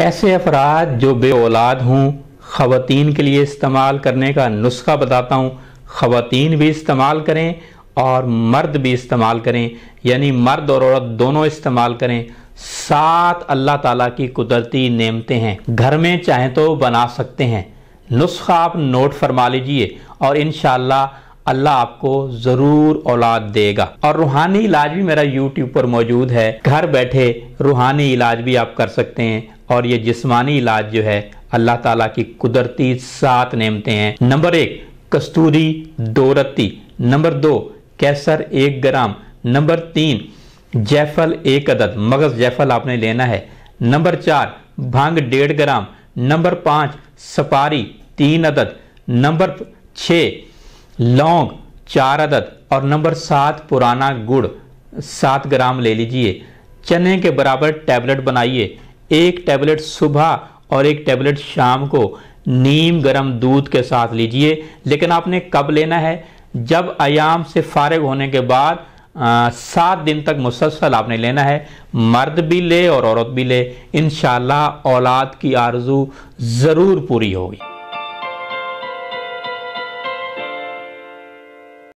ऐसे अफराद जो बे औलाद हों ख़वातीन के लिए इस्तेमाल करने का नुस्खा बताता हूँ। ख़वातीन भी इस्तेमाल करें और मर्द भी इस्तेमाल करें, यानी मर्द और औरत दोनों इस्तेमाल करें। 7 अल्लाह ताला की कुदरती नेमतें हैं, घर में चाहें तो बना सकते हैं। नुस्खा आप नोट फरमा लीजिए और इंशाअल्लाह अल्लाह आपको ज़रूर औलाद देगा। और रूहानी इलाज भी मेरा यूट्यूब पर मौजूद है, घर बैठे रूहानी इलाज भी आप कर सकते हैं। और ये जिस्मानी इलाज जो है अल्लाह ताला की कुदरती 7 नेमतें हैं। नंबर 1 कस्तूरी 2 रत्ती, नंबर 2 कैसर 1 ग्राम, नंबर 3 जायफल 1 अदद, मगज़ जायफल आपने लेना है, नंबर 4 भांग 1.5 ग्राम, नंबर 5 सपारी 3 अदद, नंबर 6 लौंग 4 अदद और नंबर 7 पुराना गुड़ 7 ग्राम ले लीजिए। चने के बराबर टैबलेट बनाइए, 1 टैबलेट सुबह और 1 टैबलेट शाम को नीम गरम दूध के साथ लीजिए। लेकिन आपने कब लेना है? जब आयाम से फारिग होने के बाद 7 दिन तक मुसलसल आपने लेना है। मर्द भी ले और औरत भी ले, इंशाल्लाह औलाद की आरज़ू ज़रूर पूरी होगी।